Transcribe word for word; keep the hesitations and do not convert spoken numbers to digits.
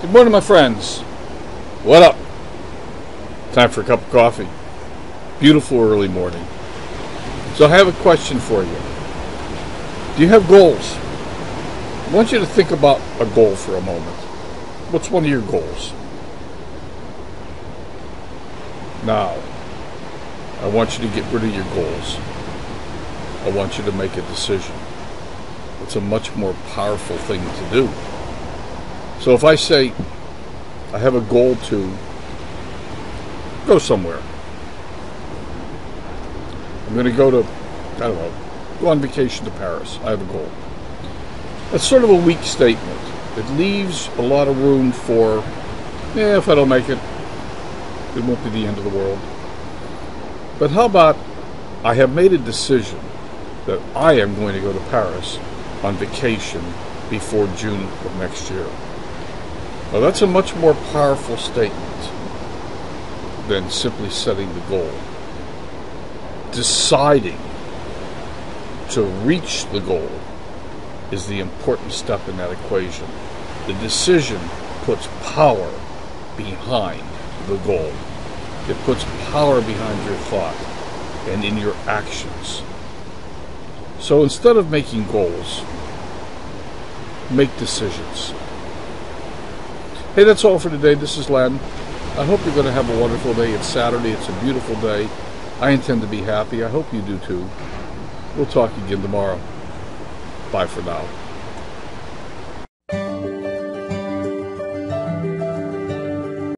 Good morning, my friends. What up? Time for a cup of coffee. Beautiful early morning. So I have a question for you. Do you have goals? I want you to think about a goal for a moment. What's one of your goals? Now, I want you to get rid of your goals. I want you to make a decision. It's a much more powerful thing to do. So if I say, I have a goal to go somewhere. I'm going to go to, I don't know, go on vacation to Paris. I have a goal. That's sort of a weak statement. It leaves a lot of room for, yeah, if I don't make it, it won't be the end of the world. But how about, I have made a decision that I am going to go to Paris on vacation before June of next year. Now that's a much more powerful statement than simply setting the goal. Deciding to reach the goal is the important step in that equation. The decision puts power behind the goal. It puts power behind your thought and in your actions. So instead of making goals, make decisions. Hey, that's all for today. This is Len. I hope you're going to have a wonderful day. It's Saturday. It's a beautiful day. I intend to be happy. I hope you do too. We'll talk again tomorrow. Bye for now.